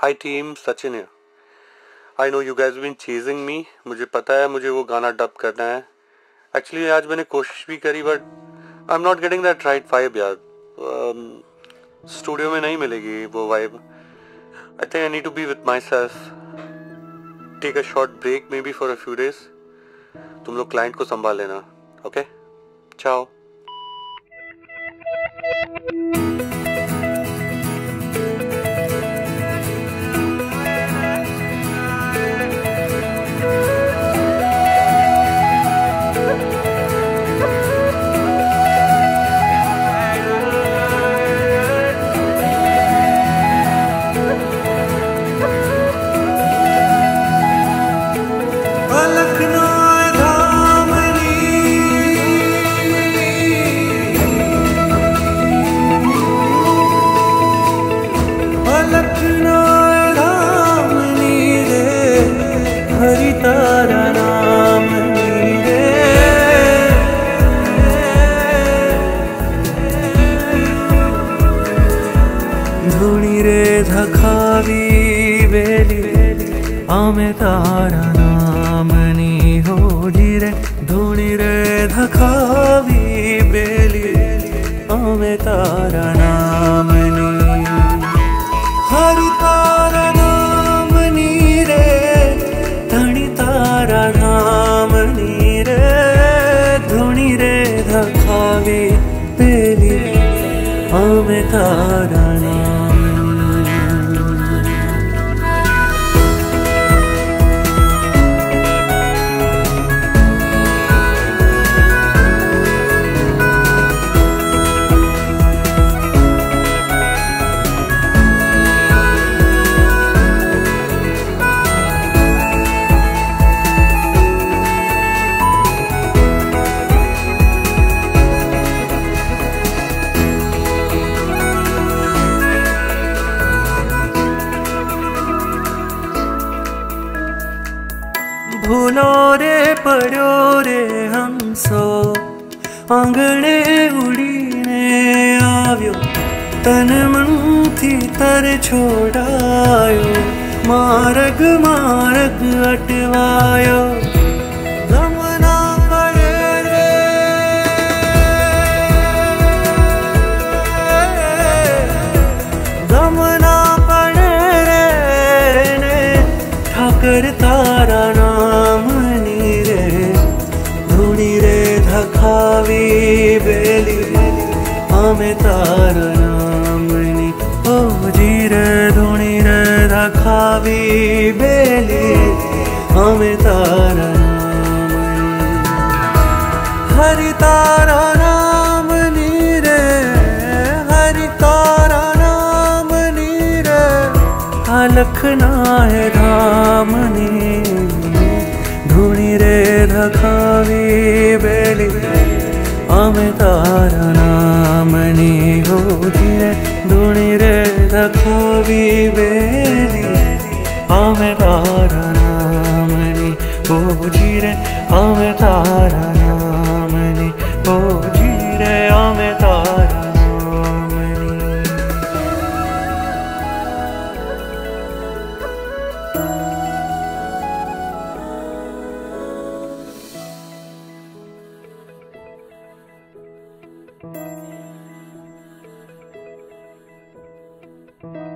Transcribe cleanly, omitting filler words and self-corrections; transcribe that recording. हाय team, Sachin है। I know you guys been cheesing me, मुझे पता है मुझे वो गाना डब करना है। एक्चुअली आज मैंने कोशिश भी करी but I am not getting that right vibe यार। स्टूडियो में नहीं मिलेगी वो vibe. I think I need to be with myself, take a short break maybe for a few days. तुम लोग क्लाइंट को संभाल लेना, ओके? चाओ। धुनी रे धखावी बेली आमे तारा नाम नी होली रे। धुनी रे धखावी बेली आमे तारा नाम नी, हर तारा नाम नी रे, धनी तारा नाम नी रे। धुनी रे धखावी बेली आमे तारा नाम। भूलो रे पड़ो रे हमसो, आंगणे उड़ीने आव्यो, तन मन थी तर छोड़ायो, मार्ग मार्ग अटवायो। गमना पड़े रे ने ठाकर तारा धखावी बेली आमे तारा नाम नी ओ जी रे। धुनी रे धखावी बेली आमे तारा नाम, हरि तारा नाम नी रे, हरि तारा नाम नी रे। अलखना है धाम नी, धुनी रे धखावी बेली आमे तारा नाम नी होली रे। धुनी रे धखावी बेली आमे तारा नाम नी होली रे। आमे तारा नाम नी होली रे। आमे तारा नाम नी।